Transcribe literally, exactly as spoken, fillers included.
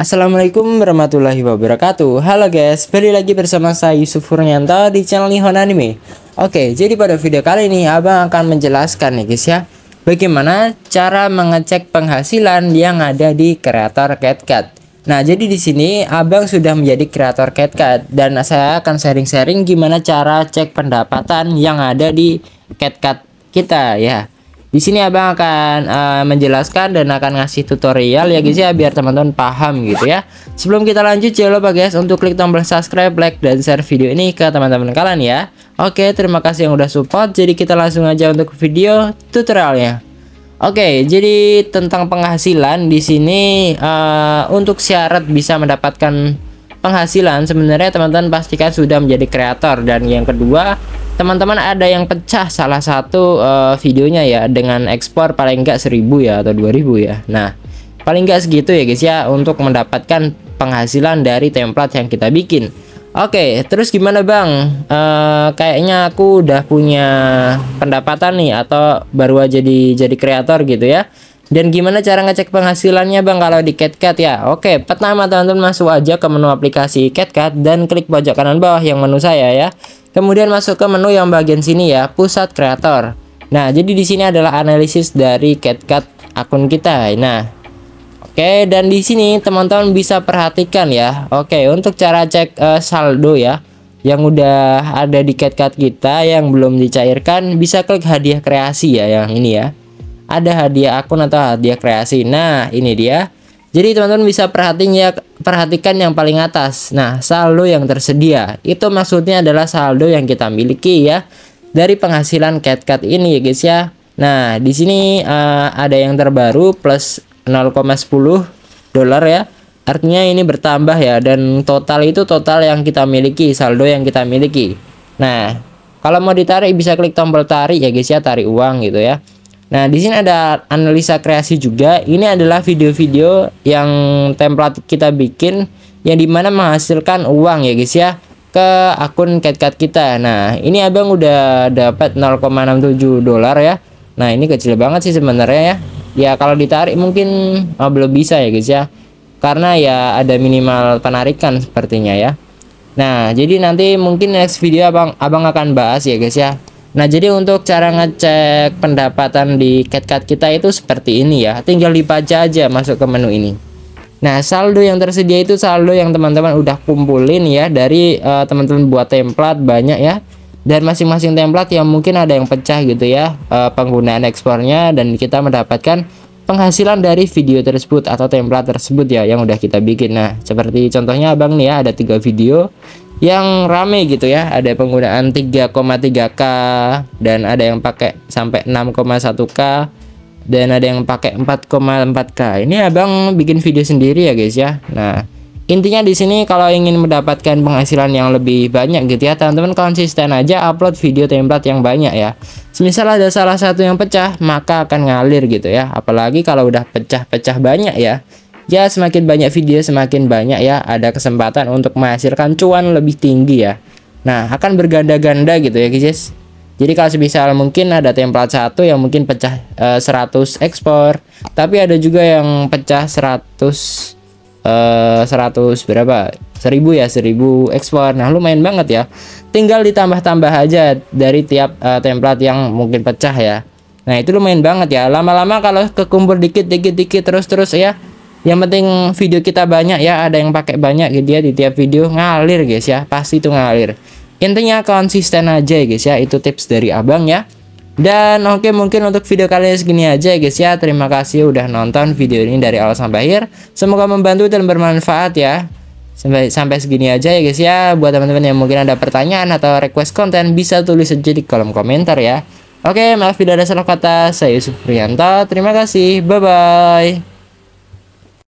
Assalamualaikum warahmatullahi wabarakatuh. Halo guys, balik lagi bersama saya Yusuf Kurnianto di channel Nihon Anime. Oke, jadi pada video kali ini abang akan menjelaskan nih guys ya, bagaimana cara mengecek penghasilan yang ada di kreator CapCut. Nah, jadi di sini abang sudah menjadi kreator CapCut dan saya akan sharing-sharing gimana cara cek pendapatan yang ada di CapCut kita ya. Di sini abang akan uh, menjelaskan dan akan ngasih tutorial ya guys ya, biar teman-teman paham gitu ya. Sebelum kita lanjut, jangan lupa guys untuk klik tombol subscribe, like, dan share video ini ke teman-teman kalian ya. Oke, terima kasih yang udah support. Jadi kita langsung aja untuk video tutorialnya. Oke, jadi tentang penghasilan di sini uh, untuk syarat bisa mendapatkan penghasilan, sebenarnya teman-teman pastikan sudah menjadi kreator. Dan yang kedua, teman-teman ada yang pecah salah satu uh, videonya ya dengan ekspor paling enggak seribu ya atau dua ribu ya. Nah, paling enggak segitu ya guys ya untuk mendapatkan penghasilan dari template yang kita bikin. Oke, terus gimana Bang? Uh, kayaknya aku udah punya pendapatan nih atau baru aja jadi jadi kreator gitu ya. Dan gimana cara ngecek penghasilannya Bang kalau di CapCut ya? Oke, pertama teman-teman masuk aja ke menu aplikasi CapCut dan klik pojok kanan bawah yang menu saya ya. Kemudian masuk ke menu yang bagian sini ya, pusat kreator. Nah, jadi di sini adalah analisis dari CapCut akun kita. Nah, oke, okay, dan di sini teman-teman bisa perhatikan ya. Oke, okay, untuk cara cek uh, saldo ya, yang udah ada di CapCut kita yang belum dicairkan, bisa klik hadiah kreasi ya, yang ini ya. Ada hadiah akun atau hadiah kreasi. Nah, ini dia. Jadi teman-teman bisa perhatiin ya, perhatikan yang paling atas. Nah, saldo yang tersedia itu maksudnya adalah saldo yang kita miliki ya dari penghasilan CapCut ini ya guys ya. Nah, di sini uh, ada yang terbaru plus nol koma satu nol dolar ya. Artinya ini bertambah ya, dan total itu total yang kita miliki, saldo yang kita miliki. Nah, kalau mau ditarik bisa klik tombol tarik ya guys ya, tarik uang gitu ya. Nah, di sini ada analisa kreasi juga. Ini adalah video-video yang template kita bikin yang dimana menghasilkan uang ya guys ya ke akun CapCut kita. Nah, ini abang udah dapat nol koma enam tujuh dolar ya. Nah, ini kecil banget sih sebenarnya ya. Ya kalau ditarik mungkin oh, belum bisa ya guys ya, karena ya ada minimal penarikan sepertinya ya. Nah, jadi nanti mungkin next video abang abang akan bahas ya guys ya. Nah, jadi untuk cara ngecek pendapatan di CapCut kita itu seperti ini ya. Tinggal dibaca aja masuk ke menu ini. Nah, saldo yang tersedia itu saldo yang teman-teman udah kumpulin ya dari uh, teman-teman buat template banyak ya. Dan masing-masing template yang mungkin ada yang pecah gitu ya, uh, penggunaan ekspornya, dan kita mendapatkan penghasilan dari video tersebut atau template tersebut ya yang udah kita bikin. Nah, seperti contohnya abang nih ya, ada tiga video yang rame gitu ya, ada penggunaan tiga koma tiga K, dan ada yang pakai sampai enam koma satu K, dan ada yang pakai empat koma empat K. Ini abang bikin video sendiri ya guys ya. Nah, intinya di sini kalau ingin mendapatkan penghasilan yang lebih banyak gitu ya teman-teman, konsisten aja upload video template yang banyak ya. Semisal ada salah satu yang pecah maka akan ngalir gitu ya. Apalagi kalau udah pecah-pecah banyak ya, ya semakin banyak video semakin banyak ya ada kesempatan untuk menghasilkan cuan lebih tinggi ya. Nah, akan berganda-ganda gitu ya guys. Jadi kalau misal mungkin ada template satu yang mungkin pecah eh, seratus ekspor, tapi ada juga yang pecah seratus eh, seratus berapa? seribu ya, seribu ekspor. Nah, lumayan banget ya. Tinggal ditambah-tambah aja dari tiap eh, template yang mungkin pecah ya. Nah, itu lumayan banget ya. Lama-lama kalau kekumpul dikit-dikit-dikit terus-terus ya, yang penting video kita banyak ya, ada yang pakai banyak gitu ya di tiap video, ngalir guys ya, pasti itu ngalir. Intinya konsisten aja ya guys ya, itu tips dari abang ya. Dan oke, okay, mungkin untuk video kali ini segini aja ya guys ya. Terima kasih udah nonton video ini dari awal sampai akhir, semoga membantu dan bermanfaat ya. Sampai, sampai segini aja ya guys ya. Buat teman-teman yang mungkin ada pertanyaan atau request konten, bisa tulis aja di kolom komentar ya. Oke, okay, maaf bila ada salah kata, saya Yusuf Kurnianto, terima kasih, bye-bye.